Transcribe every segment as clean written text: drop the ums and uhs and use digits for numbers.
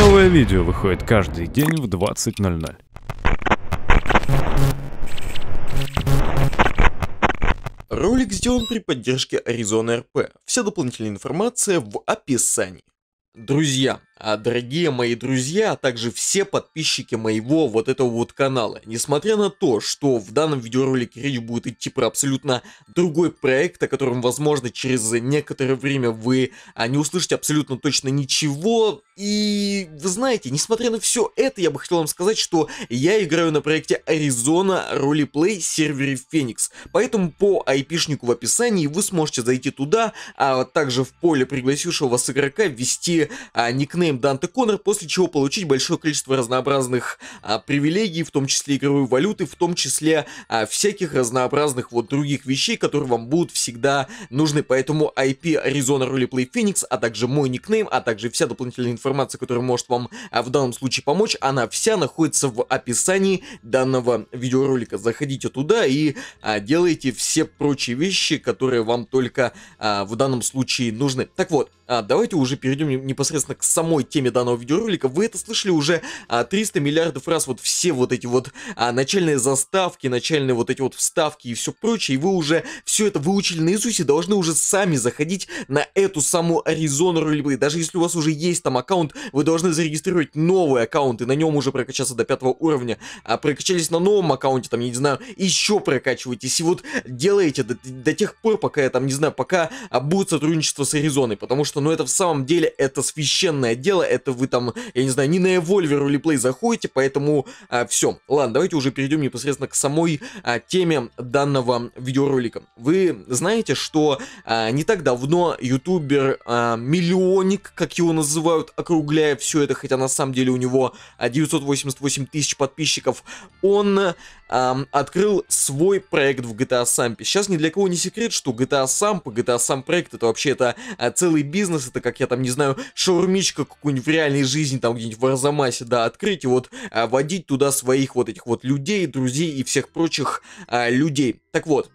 Новое видео выходит каждый день в 20:00. Ролик сделан при поддержке Arizona РП. Вся дополнительная информация в описании. Друзья, дорогие мои друзья, а также все подписчики моего этого канала. Несмотря на то, что в данном видеоролике речь будет идти про абсолютно другой проект, о котором, возможно, через некоторое время вы не услышите абсолютно точно ничего. И вы знаете, несмотря на все это, я бы хотел вам сказать, что я играю на проекте Arizona Role Play сервере Phoenix. Поэтому по IP-шнику в описании вы сможете зайти туда, а также в поле пригласившего вас игрока ввести никнейм Данте Коннор, после чего получить большое количество разнообразных привилегий, в том числе игровой валюты, в том числе всяких разнообразных других вещей, которые вам будут всегда нужны. Поэтому IP Arizona Role Play Phoenix, а также мой никнейм, а также вся дополнительная информация, которая может вам в данном случае помочь, она вся находится в описании данного видеоролика. Заходите туда и делайте все прочие вещи, которые вам только в данном случае нужны. Так вот, давайте уже перейдем непосредственно к самой теме данного видеоролика. Вы это слышали уже 300 миллиардов раз, вот все эти начальные заставки, начальные эти вставки и все прочее, и вы уже все это выучили наизусть и должны уже сами заходить на эту самую Arizona Role Play. Даже если у вас уже есть там аккаунт, вы должны зарегистрировать новый аккаунт и на нем уже прокачаться до 5-го уровня, прокачались на новом аккаунте, там, я не знаю, еще прокачиваетесь и вот делаете до тех пор, пока, я там, не знаю, пока будет сотрудничество с Аризоной, потому что, ну, это в самом деле, это священное дело, это вы там, я не знаю, не на Evolver Role Play заходите, поэтому все. Ладно, давайте уже перейдем непосредственно к самой теме данного видеоролика. Вы знаете, что не так давно ютубер Миллионник, как его называют, округляя все это, хотя на самом деле у него 988 тысяч подписчиков, он открыл свой проект в GTA SAMP. Сейчас ни для кого не секрет, что GTA SAMP проект, это вообще целый бизнес, это, как я там, не знаю, шаурмичка какую-нибудь в реальной жизни, там где-нибудь в Арзамасе, да, открыть и вот водить туда своих этих людей, друзей и всех прочих людей. Так вот,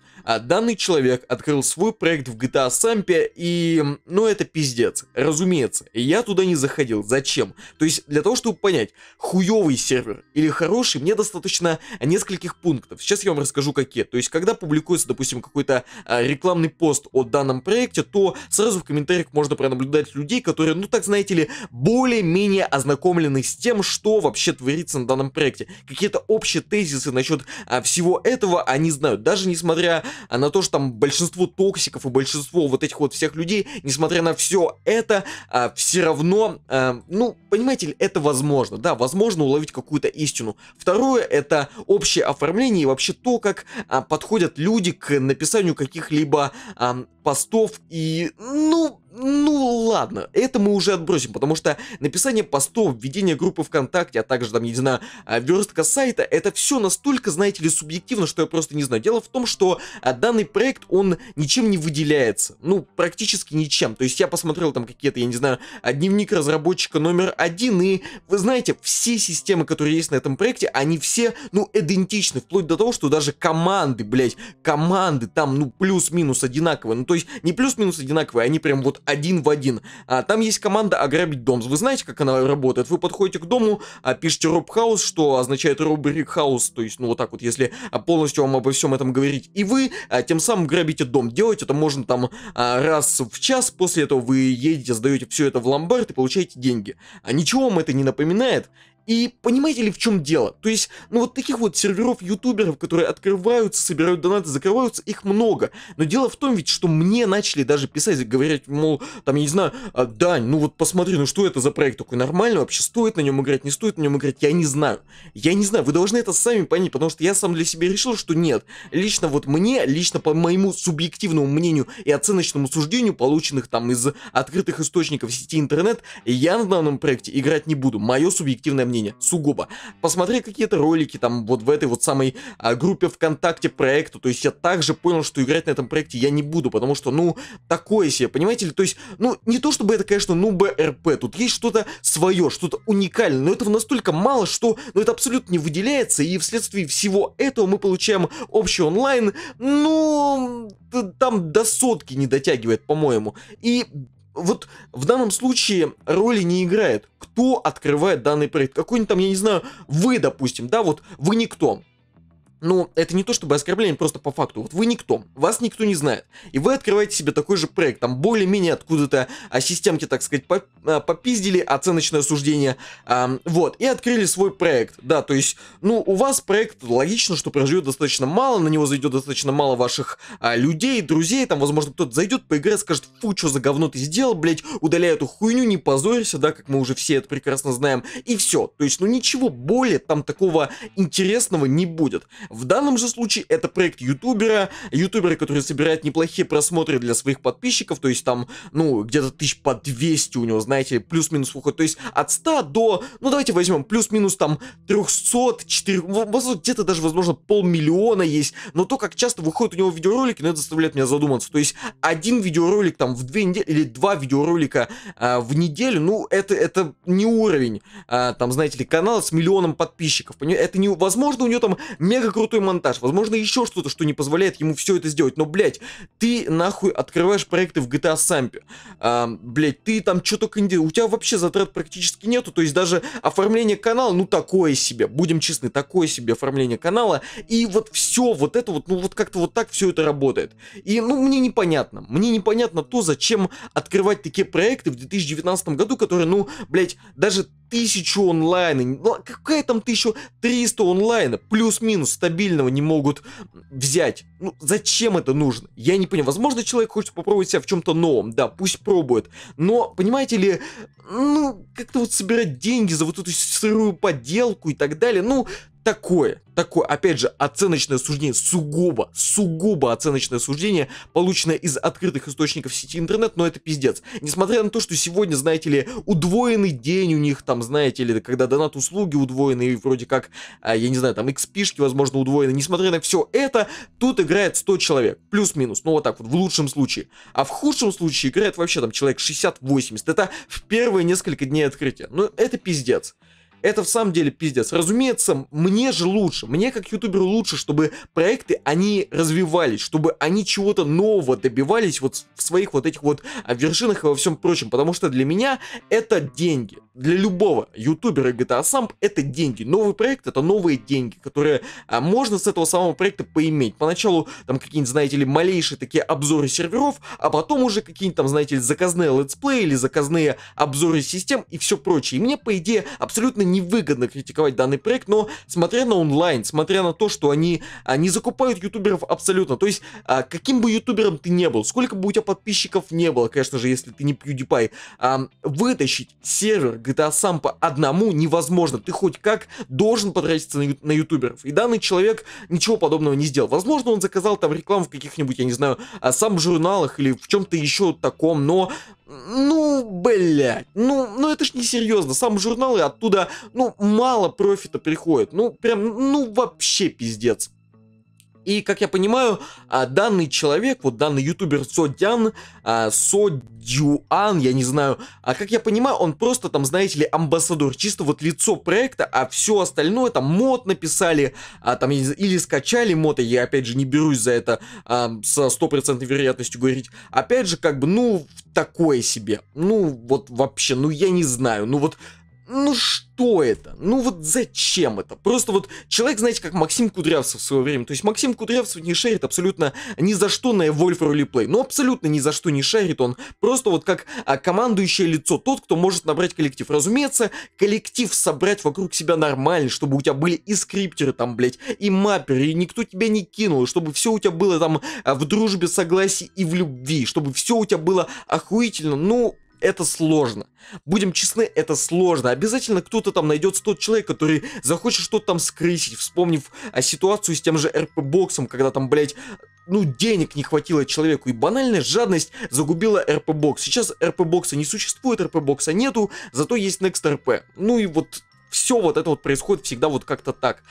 данный человек открыл свой проект в GTA Сампе, и, ну, это пиздец, разумеется. Я туда не заходил. Зачем? То есть, для того, чтобы понять, хуёвый сервер или хороший, мне достаточно нескольких пунктов. Сейчас я вам расскажу, какие. То есть, когда публикуется, допустим, какой-то рекламный пост о данном проекте, то сразу в комментариях можно пронаблюдать людей, которые, ну, так, знаете ли, более-менее ознакомлены с тем, что вообще творится на данном проекте. Какие-то общие тезисы насчет всего этого они знают. Даже несмотря на то, что там большинство токсиков и большинство всех людей, несмотря на все это, все равно, ну, понимаете ли, это возможно, да, возможно уловить какую-то истину. Второе, это общее оформление и вообще то, как подходят люди к написанию каких-либо постов и, ну ладно, это мы уже отбросим, потому что написание постов, введение группы ВКонтакте, а также там, я не знаю, верстка сайта, это все настолько, знаете ли, субъективно, что я просто не знаю. Дело в том, что данный проект, он ничем не выделяется, ну, практически ничем. То есть я посмотрел там какие-то, я не знаю, дневник разработчика №1, и вы знаете, все системы, которые есть на этом проекте, они все, ну, идентичны, вплоть до того, что даже команды, блять, команды там, ну, плюс-минус одинаковые, ну, то есть не плюс-минус одинаковые, они прям вот один в один. Там есть команда «Ограбить дом». Вы знаете, как она работает? Вы подходите к дому, пишите «Роб Хаус», что означает «Робрик Хаус», то есть, ну, вот так вот, если полностью вам обо всем этом говорить. И вы тем самым грабите дом. Делать это можно там раз в час, после этого вы едете, сдаете все это в ломбард и получаете деньги. Ничего вам это не напоминает? И понимаете ли, в чем дело? То есть, ну, вот таких серверов ютуберов, которые открываются, собирают донаты, закрываются, их много. Но дело в том ведь, что мне начали даже писать, говорить, мол, там, я не знаю, Дань, ну вот посмотри, ну что это за проект такой нормальный, вообще стоит на нем играть, не стоит на нем играть, я не знаю, вы должны это сами понять, потому что я сам для себя решил, что нет. Лично вот мне, лично по моему субъективному мнению и оценочному суждению, полученных там из открытых источников сети интернет, я на данном проекте играть не буду, мое субъективное мнение. Сугубо. Посмотрел какие-то ролики там вот в этой самой группе ВКонтакте проекта, то есть я также понял, что играть на этом проекте я не буду, потому что, ну, такое себе, понимаете ли, то есть, ну, не то чтобы это, конечно, ну, БРП, тут есть что-то свое, что-то уникальное, но этого настолько мало, что, ну, это абсолютно не выделяется, и вследствие всего этого мы получаем общий онлайн, ну, там до сотки не дотягивает, по-моему, и вот в данном случае роли не играет, кто открывает данный проект. Какой-нибудь там, я не знаю, вы, допустим, да, вот вы никто. Но это не то чтобы оскорбление, просто по факту. Вот вы никто, вас никто не знает. И вы открываете себе такой же проект, там более-менее откуда-то системки, так сказать, попиздили, оценочное суждение. Вот, и открыли свой проект. Да, то есть, ну, у вас проект логично, что проживет достаточно мало, на него зайдет достаточно мало ваших людей, друзей. Там, возможно, кто-то зайдет, поиграет, скажет, фу, что за говно ты сделал, блядь, удаляй эту хуйню, не позорься, да, как мы уже все это прекрасно знаем. И все. То есть, ну, ничего более там такого интересного не будет. В данном же случае это проект ютубера, который собирает неплохие просмотры для своих подписчиков, то есть там, ну, где-то 1200 у него, знаете, плюс-минус выходит, то есть от 100 до, ну, давайте возьмем, плюс-минус там 300, 400, где-то даже, возможно, 500 000 есть, но то, как часто выходят у него видеоролики, ну, это заставляет меня задуматься, то есть один видеоролик там в 2 недели или 2 видеоролика в неделю, ну, это не уровень, там, знаете ли, канала с 1 000 000 подписчиков, это невозможно, у него там мега-круто крутой монтаж, возможно, еще что-то, что не позволяет ему все это сделать, но, блядь, ты нахуй открываешь проекты в GTA SAMP, блядь, ты там что только не делаешь, у тебя вообще затрат практически нету, то есть даже оформление канала, ну, такое себе, будем честны, такое себе оформление канала, и вот все, вот это вот, ну, вот как-то вот так все это работает, и, ну, мне непонятно то, зачем открывать такие проекты в 2019 году, которые, ну, блядь, даже 1000 онлайн, ну, какая там 1300 онлайна, плюс-минус, стабильного не могут взять. Ну, зачем это нужно? Я не понимаю. Возможно, человек хочет попробовать себя в чем-то новом, да, пусть пробует. Но, понимаете ли, ну, как-то вот собирать деньги за вот эту сырую подделку и так далее, ну, такое, опять же, оценочное суждение, сугубо оценочное суждение, полученное из открытых источников сети интернет, но это пиздец. Несмотря на то, что сегодня, знаете ли, удвоенный день у них, там, знаете ли, когда донат-услуги удвоенные, вроде как, я не знаю, там, XP-шки, возможно, удвоены, несмотря на все это, тут играет 100 человек, плюс-минус, ну, вот так вот, в лучшем случае. А в худшем случае играет вообще, там, человек 60-80, это в первые несколько дней открытия, ну, это пиздец. Это в самом деле пиздец. Разумеется, мне же лучше, мне как ютуберу лучше, чтобы проекты, они развивались, чтобы они чего-то нового добивались вот в своих вот этих вот вершинах и во всем прочем, потому что для меня это деньги. Для любого ютубера GTA SAMP это деньги. Новый проект это новые деньги, которые можно с этого самого проекта поиметь. Поначалу там какие-нибудь, знаете ли, малейшие такие обзоры серверов, а потом уже какие-нибудь там, знаете ли, заказные летсплеи или заказные обзоры систем и все прочее. И мне, по идее, абсолютно невыгодно критиковать данный проект, но смотря на онлайн, смотря на то, что они закупают ютуберов абсолютно, то есть каким бы ютубером ты не был, сколько бы у тебя подписчиков не было, конечно же, если ты не PewDiePie, вытащить сервер GTA SAMP одному невозможно, ты хоть как должен потратиться на ютуберов, и данный человек ничего подобного не сделал, возможно, он заказал там рекламу в каких-нибудь, я не знаю, самп-журналах или в чем-то еще таком, но ну, блядь, ну это ж несерьезно, самп-журналы оттуда, ну, мало профита приходит, ну, прям, ну, вообще пиздец. И, как я понимаю, данный человек, вот данный ютубер Содиан, я не знаю, как я понимаю, он просто там, знаете ли, амбассадор, чисто вот лицо проекта, а все остальное, там, мод написали, там, или скачали мод, я, опять же, не берусь за это со стопроцентной вероятностью говорить, опять же, как бы, ну, такое себе, ну, вот вообще, ну, я не знаю, ну, вот, ну, что это? Ну вот зачем это? Просто вот человек, знаете, как Максим Кудрявцев в свое время. То есть Максим Кудрявцев не шарит абсолютно ни за что на Evolve Role Play. Ну абсолютно ни за что не шарит он. Просто вот как командующее лицо, тот, кто может набрать коллектив. Разумеется, коллектив собрать вокруг себя нормально, чтобы у тебя были и скриптеры там, блять, и мапперы, и никто тебя не кинул, чтобы все у тебя было там в дружбе, согласии и в любви, чтобы все у тебя было охуительно, ну... Это сложно. Будем честны, это сложно. Обязательно кто-то там найдется, тот человек, который захочет что-то там скрысить, вспомнив ситуацию с тем же РП-боксом, когда там, блядь, ну, денег не хватило человеку, и банальная жадность загубила РП-бокс. Сейчас РП-бокса не существует, РП-бокса нету, зато есть NextRP. Ну и вот все вот это вот происходит всегда вот как-то так.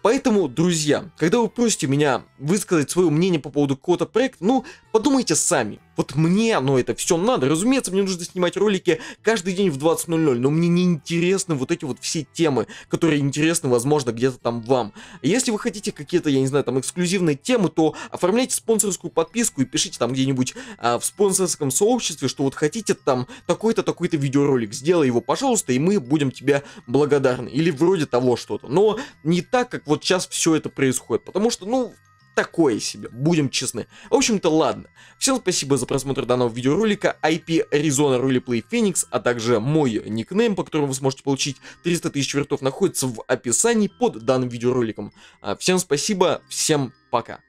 Поэтому, друзья, когда вы просите меня высказать свое мнение по поводу какого-то проекта, ну, подумайте сами. Вот мне, ну, это все надо. Разумеется, мне нужно снимать ролики каждый день в 20:00, но мне не интересны вот эти вот все темы, которые интересны, возможно, где-то там вам. Если вы хотите какие-то, я не знаю, там, эксклюзивные темы, то оформляйте спонсорскую подписку и пишите там где-нибудь в спонсорском сообществе, что вот хотите там такой-то, такой-то видеоролик, сделай его, пожалуйста, и мы будем тебе благодарны. Или вроде того что-то. Но не так, как вот сейчас все это происходит, потому что, ну, такое себе, будем честны. В общем-то, ладно. Всем спасибо за просмотр данного видеоролика. IP Arizona Role Play Phoenix, а также мой никнейм, по которому вы сможете получить 300 тысяч вертов, находится в описании под данным видеороликом. Всем спасибо, всем пока.